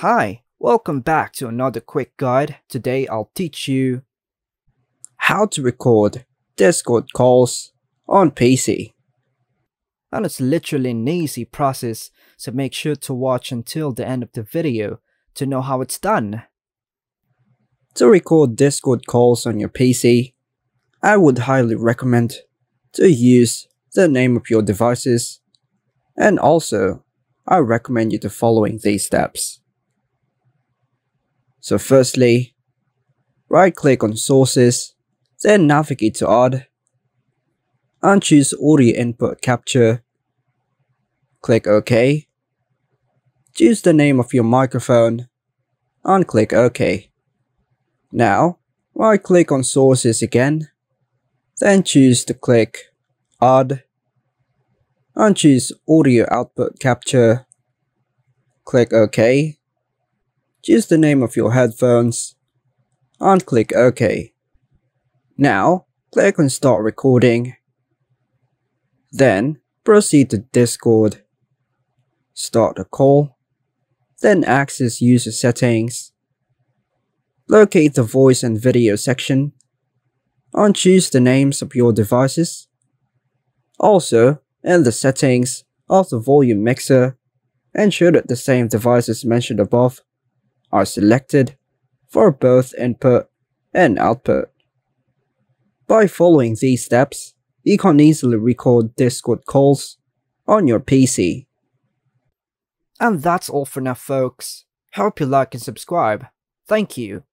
Hi, welcome back to another quick guide. Today I'll teach you how to record Discord calls on PC. And it's literally an easy process, so make sure to watch until the end of the video to know how it's done. To record Discord calls on your PC, I would highly recommend to use the name of your devices, and also I recommend you to following these steps. So firstly, right click on sources, then navigate to add and choose audio input capture. Click OK. Choose the name of your microphone and click OK. Now right click on sources again, then choose to click add and choose audio output capture. Click OK. Choose the name of your headphones and click OK. Now click on start recording. Then proceed to Discord. Start a call. Then access user settings. Locate the voice and video section and choose the names of your devices. Also, in the settings of the volume mixer, ensure that the same devices mentioned above are selected for both input and output. By following these steps, you can easily record Discord calls on your PC. And that's all for now, folks. Hope you like and subscribe. Thank you.